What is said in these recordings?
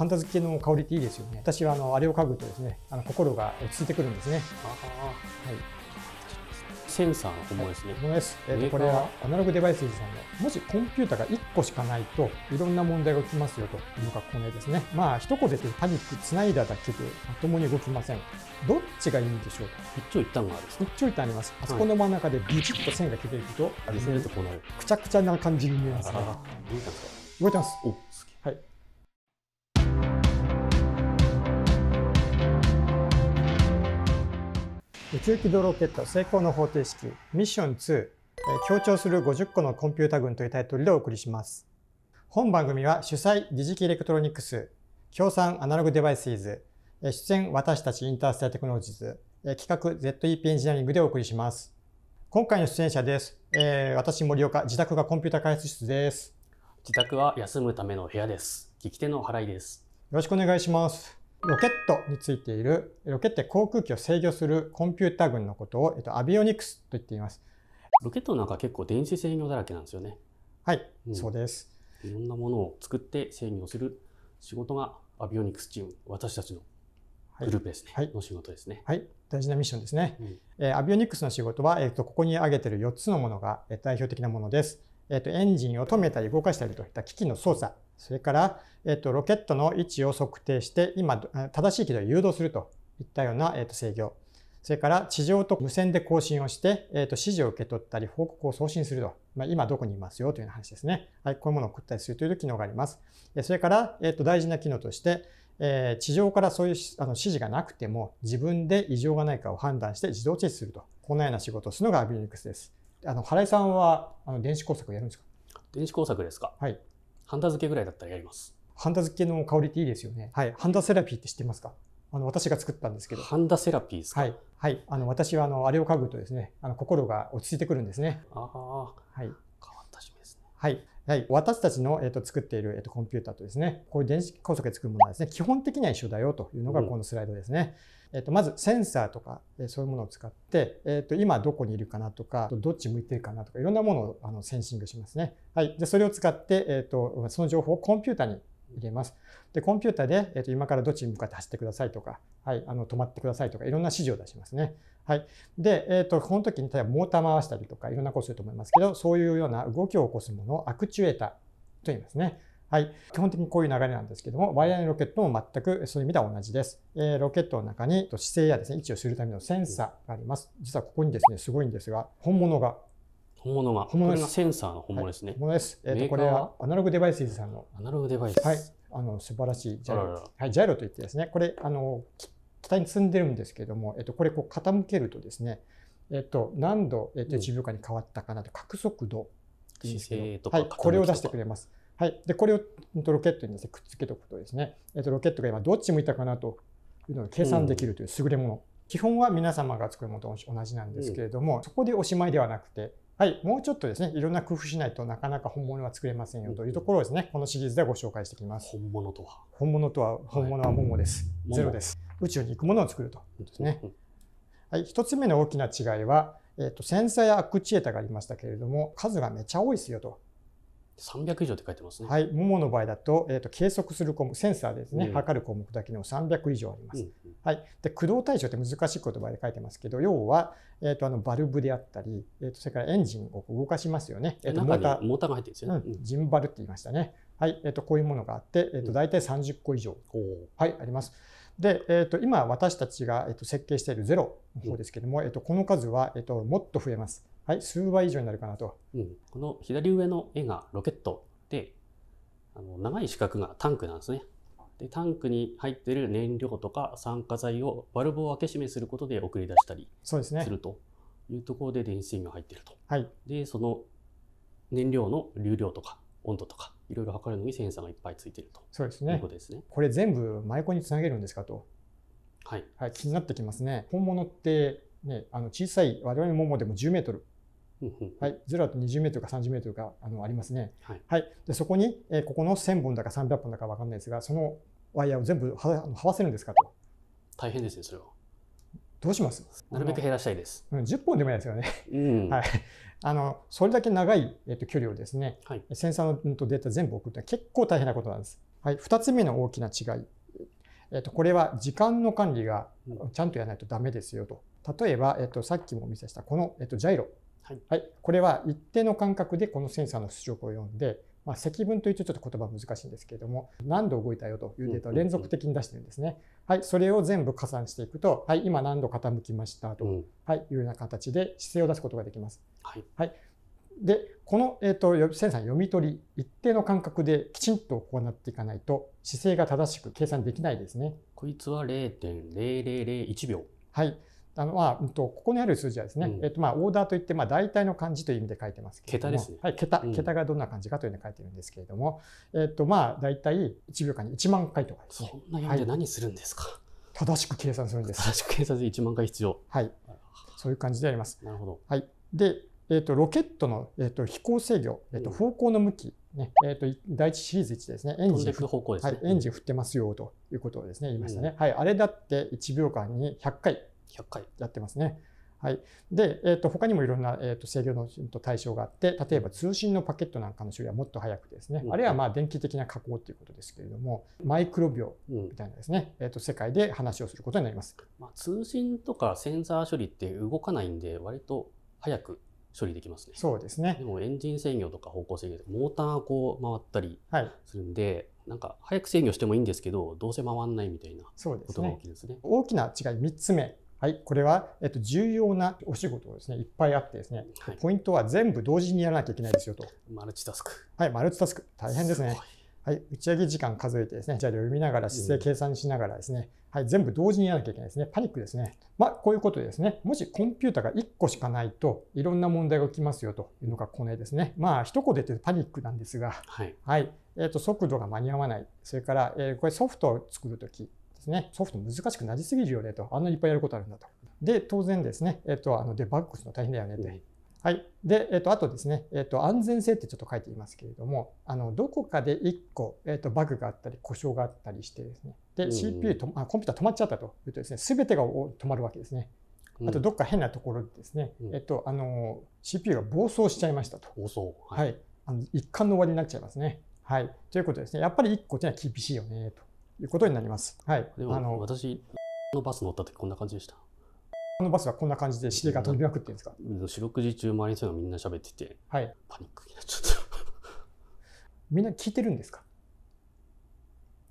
ハンダ漬けの香りっていいですよね。私はあれを嗅ぐとですね、心が落ち着いてくるんですね。はい。センサーのものですね。これはアナログデバイスさんの、もしコンピューターが1個しかないといろんな問題が起きますよというのがこれですね。まあ一言でパニックつないだだけでまともに動きません。どっちがいいんでしょうか。一長一短があるんですね。一長一短あります。あそこの真ん中でビチッと線が切れると、あれするとこうなる。くちゃくちゃな感じに見えますね。動いてます。お、すげえ。はい。宇宙軌道ロケット成功の方程式ミッション2、強調する50個のコンピュータ群というタイトルでお送りします。本番組は主催ディジキエレクトロニクス、協賛アナログデバイスイズ、出演私たちインターステアテクノロジーズ、企画 ZEP エンジニアリングでお送りします。今回の出演者です。私森岡、自宅がコンピュータ開発室です。自宅は休むための部屋です。聞き手の原井です。よろしくお願いします。ロケットについている、ロケット航空機を制御するコンピュータ群のことを、アビオニクスと言っています。ロケットなんか結構電子制御だらけなんですよね。はい、そうです。いろんなものを作って制御する仕事がアビオニクスチーム、私たちのグループですね。はい、の仕事ですね。はい、大事なミッションですね。アビオニクスの仕事は、ここに挙げている4つのものが代表的なものです。エンジンを止めたり動かしたりといった機器の操作。それから、ロケットの位置を測定して、今、正しい軌道を誘導するといったような、制御。それから、地上と無線で交信をして、指示を受け取ったり、報告を送信すると。まあ、今どこにいますよという話ですね。はい、こういうものを送ったりするという機能があります。それから、大事な機能として、地上からそういう指示がなくても、自分で異常がないかを判断して自動チェックすると。このような仕事をするのがアビオニクスです。原井さんは、電子工作をやるんですか？電子工作ですか？はい。ハンダ漬けぐらいだったらやります。ハンダ漬けの香りっていいですよね。はい。ハンダセラピーって知ってますか？私が作ったんですけど。ハンダセラピーですか？はい。はい。私は、あれを嗅ぐとですね、心が落ち着いてくるんですね。ああ。はい。変わった趣味ですね。はい。はい。私たちの、作っている、コンピューターとですね、こういう電子工作で作るものはですね、基本的には一緒だよというのがこのスライドですね。まずセンサーとか、そういうものを使って、今どこにいるかなとか、どっち向いてるかなとか、いろんなものをセンシングしますね。はい。で、それを使って、その情報をコンピュータに入れます。で、コンピュータで、今からどっちに向かって走ってくださいとか、はい、止まってくださいとか、いろんな指示を出しますね。はい。で、この時に例えばモーター回したりとか、いろんなことすると思いますけど、そういうような動きを起こすものをアクチュエーターと言いますね。はい。基本的にこういう流れなんですけども、ワイヤーのロケットも全くそういう意味では同じです。ロケットの中に姿勢やですね、位置を知るためのセンサーがあります。実はここにですね、すごいんですが、本物が。これがセンサーの本物ですね。本物です。これはアナログデバイスさんの。アナログデバイス。はい。素晴らしいジャイロ。はい、ジャイロといってですね、これ、機体に積んでるんですけども、これこう傾けるとですね、何度、1秒間に変わったかなと、角速度っていうんですけど。はい、これを出してくれます。はい。で、これをロケットにですね、くっつけておくとですね、ロケットが今どっち向いたかなというのを計算できるという優れもの。基本は皆様が作るものと同じなんですけれども、そこでおしまいではなくて、はい、もうちょっとですね、いろんな工夫しないとなかなか本物は作れませんよというところをですね、このシリーズでご紹介してきます。本物はモモです。ゼロです。宇宙に行くものを作るということですね。はい、一つ目の大きな違いは、センサーやアクチュエーターがありましたけれども、数がめちゃ多いですよと。300以上って書いてますね。はい、モモの場合だと、計測する項目、センサーですね、測る項目だけでも300以上あります。はい、で、駆動対象って難しい言葉で書いてますけど、要は、バルブであったり、それからエンジンを動かしますよね。モーターが入ってるんですよね。ジンバルって言いましたね。はい、こういうものがあって、大体30個以上、はい、あります。で、今私たちが設計しているゼロの方ですけども、この数はもっと増えます。はい、数倍以上になるかなと。この左上の絵がロケットで、長い四角がタンクなんですね。で、タンクに入っている燃料とか酸化剤をバルブを開け閉めすることで送り出したりするというところで電子制御が入っていると。はい、で、その燃料の流量とか温度とかいろいろ測るのにセンサーがいっぱいついていると。そうですね。いうことですね。これ全部舞子につなげるんですかと。はい、はい、気になってきますね。本物ってね、小さい我々のモモでも10メートル。はい、0だと20メートルか30メートルかありますね。はい、はい、でそこに、ここの1000本だか300本だか分かんないですが、そのワイヤーを全部はわせるんですかと。大変ですね、それは。どうします？なるべく減らしたいです。10本でもいいですよね。はい、それだけ長い、距離をですね、センサーのデータ全部送るって結構大変なことなんです。はい、2つ目の大きな違い。これは時間の管理がちゃんとやらないとダメですよと。例えば、さっきもお見せしたこの、ジャイロ。はい、はい。これは一定の間隔でこのセンサーの出力を読んで、まあ、積分というとちょっと言葉難しいんですけれども、何度動いたよというデータを連続的に出してるんですね。はい。それを全部加算していくと、はい、今何度傾きましたと、はい、いうような形で姿勢を出すことができます。はい。はい。で、この、センサーの読み取り、一定の間隔できちんと行っていかないと、姿勢が正しく計算できないですね。こいつは 0.0001 秒。はい。ここにある数字はですね、オーダーといって、大体の漢字という意味で書いてますけれども、桁ですね。はい、桁がどんな漢字かというのを書いてるんですけれども、大体1秒間に1万回とかですね。そんな読みで何するんですか。はい、正しく計算するんです。正しく計算する1万回必要。はい。そういう感じであります。なるほど。はい。で、ロケットの、飛行制御、方向の向き、ね、第1シリーズ1ですね、エンジン振ってますよということをですね、言いましたね。はい、あれだって1秒間に100回。100回やってますね。はい。で、他にもいろんな、制御の対象があって、例えば通信のパケットなんかの処理はもっと早くですね、あるいは電気的な加工ということですけれども、マイクロ秒みたいなですね、世界で話をすることになります。通信とかセンサー処理って動かないんで、割と早く処理できますね。そうですね。でもエンジン制御とか方向制御で、モーターこう回ったりするんで、はい、なんか早く制御してもいいんですけど、どうせ回らないみたいなことが大きいですね。大きな違い3つ目。はい、これは、重要なお仕事をですね、いっぱいあってですね、はい、ポイントは全部同時にやらなきゃいけないですよと。マルチタスク。はい、マルチタスク。大変ですね。はい、打ち上げ時間数えてですね、じゃあ読みながら、姿勢計算しながらですね、はい、全部同時にやらなきゃいけないですね。パニックですね。こういうことでですね、もしコンピューターが1個しかないと、いろんな問題が起きますよというのがこの絵ですね。一言で言うとパニックなんですが、はい。はい、速度が間に合わない。それから、これソフトを作るとき、ソフト難しくなりすぎるよねと。あんなにいっぱいやることあるんだと。で、当然ですね、デバッグするの大変だよねと。はい。で、あとですね、安全性ってちょっと書いていますけれども、どこかで1個、バグがあったり、故障があったりしてですね、で、CPU、コンピューター止まっちゃったというとですね、すべてが止まるわけですね。あと、どっか変なところでですね、CPU が暴走しちゃいましたと。暴走。はい。一貫の終わりになっちゃいますね。はい。ということですね、やっぱり1個ってのは厳しいよねと。いうことになります。はい。でも私のバス乗った時こんな感じでした。このバスはこんな感じで指令が飛びまくってるんですか。四六時中周りの人がみんな喋ってて、はい、パニックになっちゃった。みんな聞いてるんですか。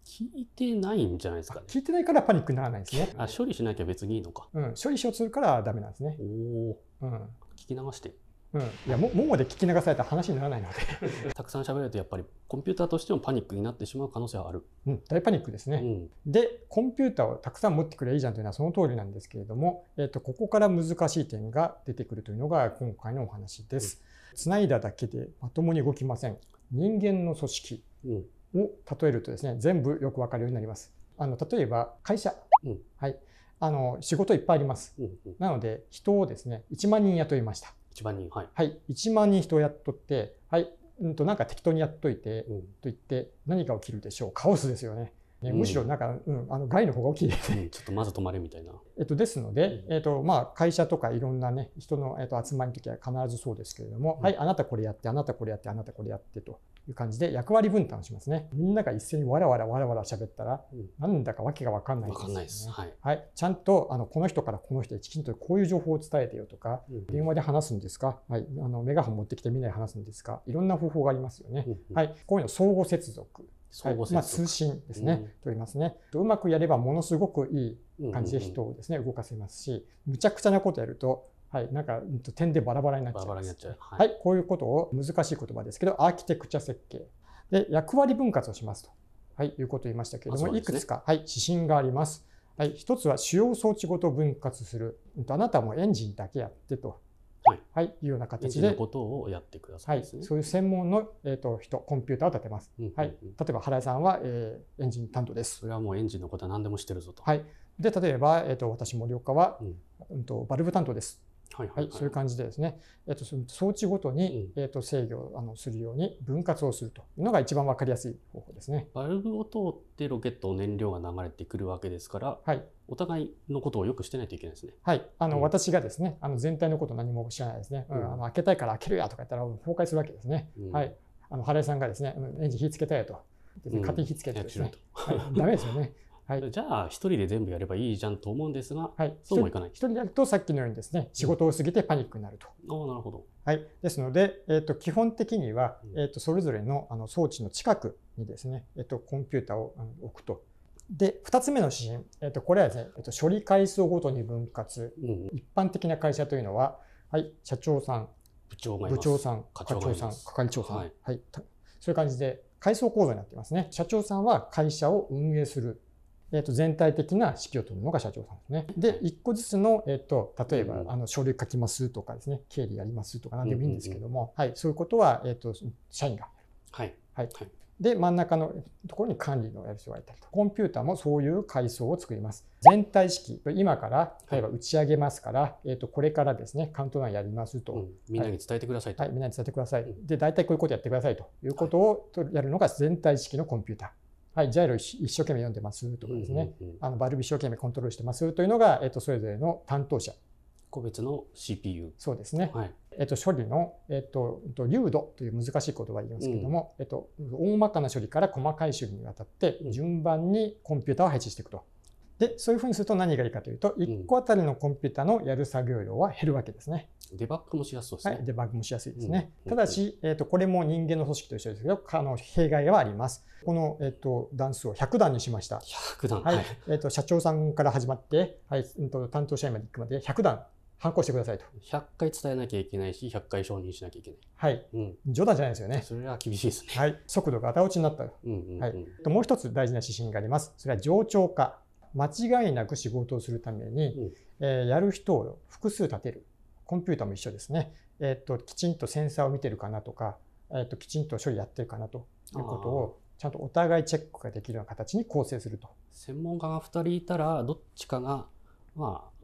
聞いてないんじゃないですかね。聞いてないからパニックにならないですね。あ、処理しなきゃ別にいいのか。うん、処理しようとするからダメなんですね。おお。うん。聞き流して。うん、いやもうで聞き流されたら話にならないのでたくさん喋るとやっぱりコンピューターとしてもパニックになってしまう可能性はある、うん、大パニックですね、うん、でコンピューターをたくさん持ってくればいいじゃんというのはその通りなんですけれども、ここから難しい点が出てくるというのが今回のお話です、うん、繋いだだけでまともに動きません。人間の組織を例えるとですね、全部よくわかるようになります。例えば会社、うん、はい、仕事いっぱいあります、うんうん、なので人をですね1万人雇いました。1万人、はい、はい、1万人人をやっとって、はい、なんか適当にやっといて、うん、と言って何が起きるでしょう。カオスですよね。ね、むしろなんか、うん、害の方が大きいですね、うん、ちょっとまず止まれみたいな。ですので、会社とかいろんなね人の、集まりの時は必ずそうですけれども、うん、はい、あなたこれやってあなたこれやってあなたこれやってという感じで役割分担をしますね。みんなが一斉にわらわらわらわら喋ったら、うん、なんだかわけが分かんないですね。分かんないです。はい。はい、ちゃんとこの人からこの人へきちんとこういう情報を伝えてよとか、うん、電話で話すんですか、はい、メガホン持ってきてみんなで話すんですか、いろんな方法がありますよね。うん、はい、こういうの相互接続。通信ですね、うん、と言いますね。うまくやればものすごくいい感じで人をですね動かせますし、むちゃくちゃなことやると、はい、なんか点でバラバラになっちゃいます。はい、こういうことを難しい言葉ですけど、アーキテクチャ設計で役割分割をしますと、はい、いうことを言いましたけれども、いくつか、はい、指針があります。はい、一つは主要装置ごと分割する。あなたもエンジンだけやってと。はい、いうような形でことをやってください。はい、そういう専門の人、コンピューターを立てます。はい、例えば原井さんはエンジン担当です。それはもうエンジンのことは何でもしてるぞと。はい。で例えば私森岡はバルブ担当です。はい、そういう感じでですね。装置ごとに制御をするように分割をするというのが一番わかりやすい方法ですね。バルブを通ってロケットの燃料が流れてくるわけですから。はい。お互いのことをよくしてないといけないですね。はい、私がですね、全体のこと何も知らないですね。開けたいから開けるやとか言ったら崩壊するわけですね。はい、原井さんがですね、エンジン火つけたいやと。勝手に引っつけてですね、ダメですよね。はい、じゃあ一人で全部やればいいじゃんと思うんですが、はい、そうもいかない。一人でやるとさっきのようにですね、仕事を過ぎてパニックになると。ああ、なるほど。はい、ですので、基本的には、それぞれの、装置の近くにですね、コンピューターを置くと。で、2つ目の指針、これはですね、処理回数ごとに分割。一般的な会社というのは、はい、社長さん、部長さん、課長さん、係長さん、はい、そういう感じで階層構造になっていますね。社長さんは会社を運営する。全体的な指揮を執るのが社長さんですね。で、1個ずつの、例えば、書類書きますとかですね、経理やりますとか何でもいいんですけども、はい、そういうことは、社員がやる。はい。で、真ん中のところに管理のやる人がいたりと、コンピューターもそういう階層を作ります。全体指揮、今から、例えば打ち上げますから、これからですね、カウントダウンやりますと。みんなに伝えてくださいと。はい、みんなに伝えてください。で、大体こういうことやってくださいということをやるのが全体指揮のコンピューター。はい、ジャイロ一生懸命読んでますとかですね、バルブ一生懸命コントロールしてますというのが、それぞれの担当者。個別の CPU。そうですね。はい、処理の、流度という難しい言葉を言いますけれども、大まかな処理から細かい処理にわたって、順番にコンピューターを配置していくと。で、そういうふうにすると何がいいかというと、1個あたりのコンピューターのやる作業量は減るわけですね。デバッグもしやすそうですね。はい、デバッグもしやすいですね。ただし、これも人間の組織と一緒ですけど、弊害はあります。この、段数を100段にしました。100段。はい。社長さんから始まって、はい、担当者員まで行くまで100段反抗してくださいと。100回伝えなきゃいけないし、100回承認しなきゃいけない。はい。冗談じゃないですよね。それは厳しいですね。はい。速度があた落ちになった。はい。もう一つ大事な指針があります。それは冗長化。間違いなく仕事をするために、やる人を複数立てる。コンピューターも一緒ですね。きちんとセンサーを見てるかなとか、きちんと処理やってるかなということを、ちゃんとお互いチェックができるような形に構成すると。専門家が2人いたら、どっちかが、まあ、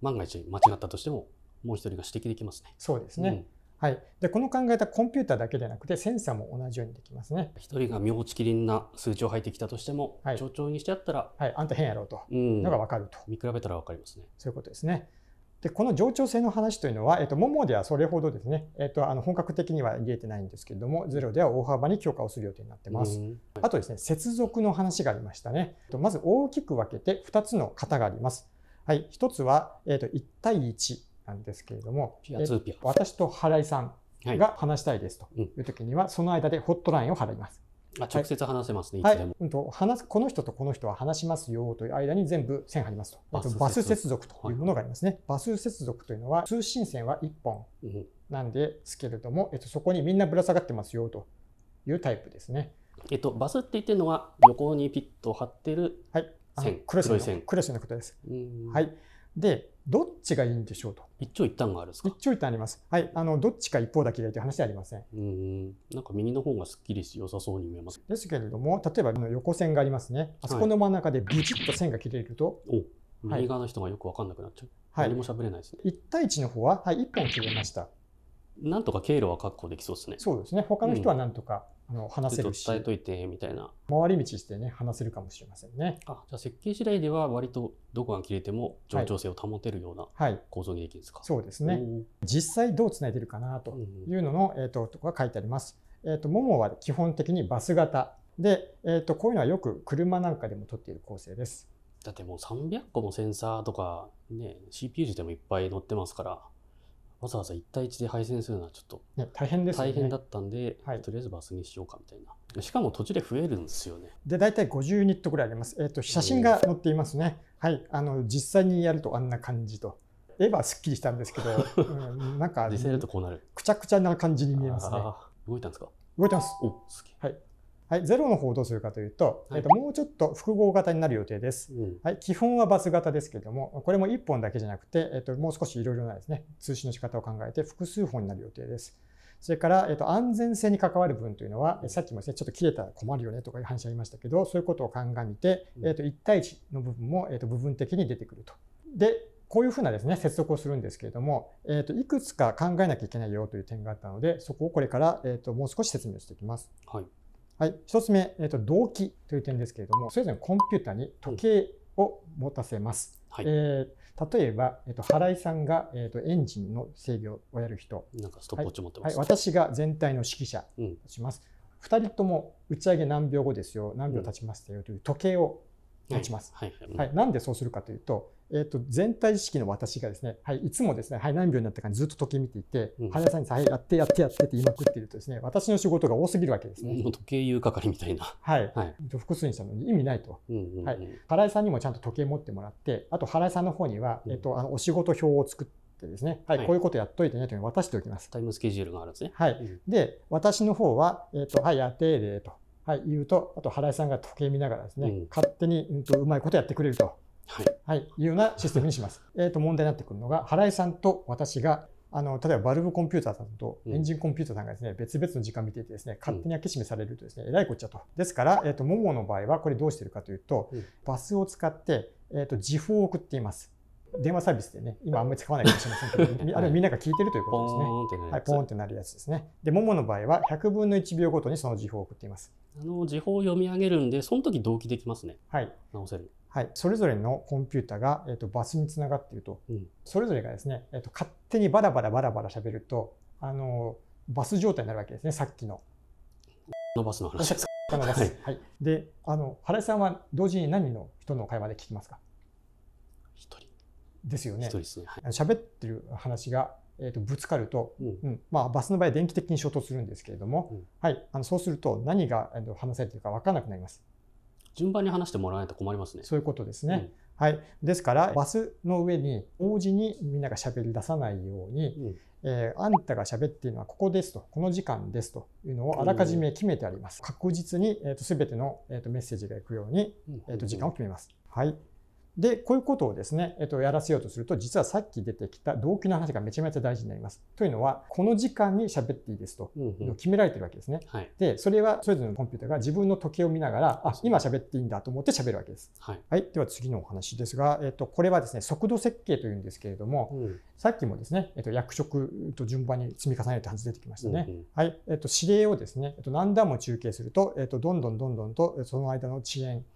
万が一間違ったとしても、もう1人が指摘できますね。そうですね。はい。で、この考えたコンピューターだけでなくて、センサーも同じようにできますね。1人が妙ちきりんな数値を入ってきたとしても、冗長にしてやったら、はい、あんた変やろうというのが分かると。見比べたら分かりますね。そういうことですね。で、この冗長性の話というのは、モモではそれほどですね、本格的には言えてないんですけれども、ゼロでは大幅に強化をする予定になってます。あとですね、接続の話がありましたね。まず大きく分けて2つの型があります。はい、1つは、1対1なんですけれども、私と原井さんが話したいですという時には、その間でホットラインを払います。直接話せますね、いつでも。この人とこの人は話しますよという間に全部線張りますと。バス接続というものがありますね。バス接続というのは通信線は1本なんですけれども、そこにみんなぶら下がってますよというタイプですね。バスって言ってるのは横にピッと張ってる線。黒い線。黒い線のことです。はい。で、どっちがいいんでしょうと。一長一短があるんですか。一長一短あります。はい、どっちか一方だけがいいという話ではありません。なんか右の方がすっきりし良さそうに見えます。ですけれども、例えば横線がありますね。あそこの真ん中でビチッと線が切れると、右側の人がよく分かんなくなっちゃう。はい、何も喋れないですね。1対1の方は、はい、1本切れました。なんとか経路は確保できそうですね。そうですね。他の人はなんとか話せるし。伝えといてみたいな。回り道してね、話せるかもしれませんね。あ、じゃあ設計次第では割とどこが切れても冗長性を保てるような構造にできるんですか。はい、そうですね。実際どうつないでるかなというののとこが書いてあります。モモは基本的にバス型で、こういうのはよく車なんかでも取っている構成です。だってもう300個もセンサーとかね、CPU 自体もいっぱい載ってますから。わざわざ1対1で配線するのはちょっと大変ですね。大変だったんで、とりあえずバスにしようかみたいな。しかも途中で増えるんですよね。で、大体50ユニットぐらいあります。写真が載っていますね。はい、実際にやるとあんな感じと。絵はすっきりしたんですけど、なんか、実際やるとこうなる。くちゃくちゃな感じに見えますね。動いたんですか？動いてます。お、すげえ。はい。はい、ゼロの方をどうするかというと、もうちょっと複合型になる予定です。はい、基本はバス型ですけれども、これも1本だけじゃなくて、もう少しいろいろなですね、通信の仕方を考えて複数本になる予定です。それから、安全性に関わる分というのは、さっきもですね、ちょっと切れたら困るよねとかいう話ありましたけど、そういうことを鑑みて、1対1の部分も、部分的に出てくると。で、こういうふうなですね、接続をするんですけれども、いくつか考えなきゃいけないよという点があったので、そこをこれから、もう少し説明していきます。はい。はい、1つ目、動機という点ですけれども、それぞれのコンピューターに時計を持たせます。例えば、原井さんが、エンジンの制御をやる人。なんかストップウォッチ持ってます。はい、私が全体の指揮者をします。2人とも打ち上げ何秒後ですよ、何秒経ちましたよという時計を持ちます。なんでそうするかというと、全体意識の私がですね、いつもですね、何秒になったかずっと時計見ていて、林さんにやってやってやってって言いまくっているとですね、私の仕事が多すぎるわけですね。時計言う係みたいな。はい。複数にしたのに意味ないと。原井さんにもちゃんと時計持ってもらって、あと原井さんの方には、お仕事表を作ってですね、こういうことやっといてねというのを渡しておきます。タイムスケジュールがあるんですね。はい。で、私の方は、やってでと。言うと、あと原井さんが時計見ながらですね、勝手にうまいことやってくれると、いうようなシステムにします。問題になってくるのが、原井さんと私が、例えばバルブコンピューターさんとエンジンコンピューターさんがですね、別々の時間見ていてですね、勝手に開け閉めされるとですね、えらいこっちゃと。ですから、ももの場合はこれどうしてるかというと、バスを使って、時報を送っています。電話サービスでね、今あんまり使わないかもしれませんけど、あれみんなが聞いてるということですね。ポーンってなるやつですね。で、ももの場合は100分の1秒ごとにその時報を送っています。時報を読み上げるんで、その時同期できますね。はい。直せる。はい。それぞれのコンピュータがバスにつながっていると、それぞれがですね、勝手にバラバラ喋ると、バス状態になるわけですね。さっきの。のバスの話ですか。はい。で、原井さんは同時に何の人の会話で聞きますか？一人。ですよね。喋ってる話がぶつかると、バスの場合は電気的に衝突するんですけれども、そうすると何が話されてるか分からなくなります。順番に話してもらわないと困りますね。そういうことですね。はい。ですからバスの上に同時にみんなが喋り出さないように、あんたが喋っているのはここですと、この時間ですというのをあらかじめ決めてあります。確実に全てのメッセージがいくように時間を決めます。はい。で、こういうことをですね、やらせようとすると、実はさっき出てきた動機の話がめちゃめちゃ大事になります。というのは、この時間に喋っていいですと決められてるわけですね。で、それはそれぞれのコンピューターが自分の時計を見ながら、あ、今喋っていいんだと思って喋るわけです。はい。では次のお話ですが、これはですね、速度設計というんですけれども、さっきもですね、役職と順番に積み重ねるって話出てきましたね。はい。指令をですね、何段も中継すると、どんどんとその間の遅延、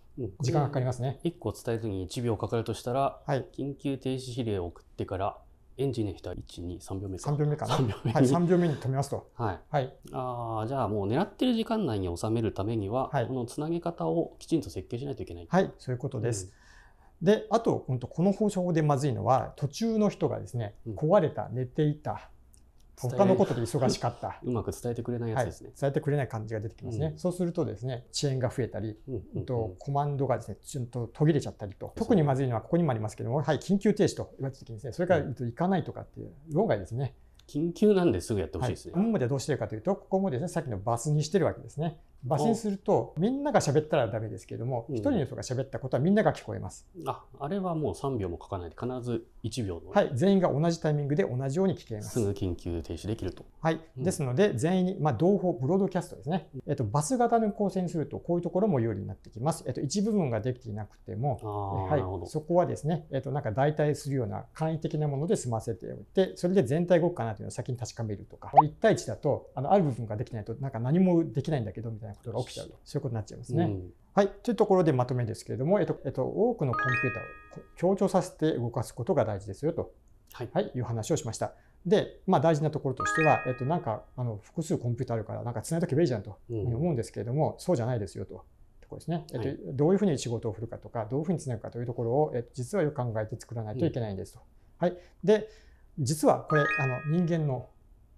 時間がかかりますね。1個伝えるときに1秒かかるとしたら、緊急停止指令を送ってからエンジンの人は1、2、3秒目かな。3秒目に止めますと。じゃあもう狙ってる時間内に収めるためには、このつなげ方をきちんと設計しないといけない。はい、そういうことです。で、あとこの方法でまずいのは、途中の人がですね、壊れた、寝ていた、他のことで忙しかった。うまく伝えてくれないやつですね。伝えてくれない感じが出てきますね。そうするとですね、遅延が増えたり、コマンドがですね、ちょっと途切れちゃったりと。特にまずいのはここにもありますけども、緊急停止と言われた時にですね、それから行かないとかっていう論外ですね。緊急なんですぐやってほしいですね。今までどうしてるかというと、ここもですね、さっきのバスにしてるわけですね。バスにすると、みんなが喋ったらダメですけども、一人の人が喋ったことはみんなが聞こえます。あれはもう3秒もかかないで、必ず1秒の。はい、全員が同じタイミングで同じように聞けます。すぐ緊急停止できると。はい、ですので、全員に、同歩、ブロードキャストですね。バス型の構成にすると、こういうところも有利になってきます。一部分ができていなくても、そこはですね、代替するような簡易的なもので済ませておいて、それで全体動くかなというのを先に確かめるとか、1対1だと、ある部分ができないと、何もできないんだけど、みたいな。ことが起きちゃうと、そういうことになっちゃいますね。はい、というところでまとめですけれども、多くのコンピューターを強調させて動かすことが大事ですよと、いう話をしました。で、大事なところとしては、複数コンピューターあるからつないとけばいいじゃんと思うんですけれども、そうじゃないですよと。どういうふうに仕事を振るかとか、どういうふうにつなぐかというところを、実はよく考えて作らないといけないんですと。はい、で、実はこれ人間の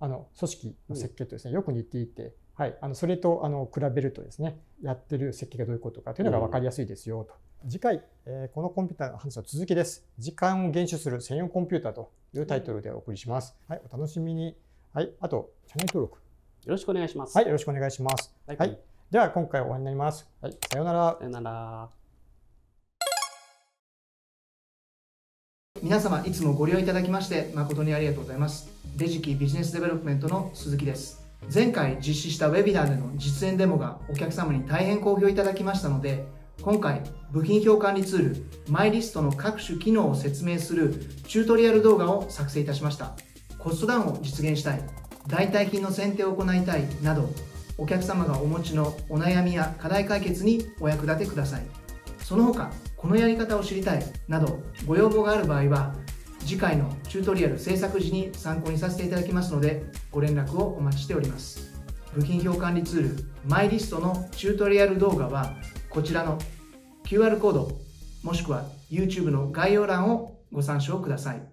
組織の設計とですね、よく似ていて。はい、それと比べるとですね、やってる設計がどういうことかというのが分かりやすいですよと。次回、このコンピューターの話の続きです。時間を厳守する専用コンピューターというタイトルでお送りします。はい、お楽しみに。はい、あと、チャンネル登録。よろしくお願いします。はい、よろしくお願いします。はい、では今回は終わりになります。はい、さようなら。さようなら。皆様、いつもご利用いただきまして、誠にありがとうございます。デジキビジネスデベロップメントの鈴木です。前回実施したウェビナーでの実演デモがお客様に大変好評いただきましたので、今回部品表管理ツールマイリストの各種機能を説明するチュートリアル動画を作成いたしました。コストダウンを実現したい、代替品の選定を行いたいなど、お客様がお持ちのお悩みや課題解決にお役立てください。その他、このやり方を知りたいなどご要望がある場合は、次回のチュートリアル制作時に参考にさせていただきますので、ご連絡をお待ちしております。部品表管理ツールマイリストのチュートリアル動画はこちらの QR コードもしくは YouTube の概要欄をご参照ください。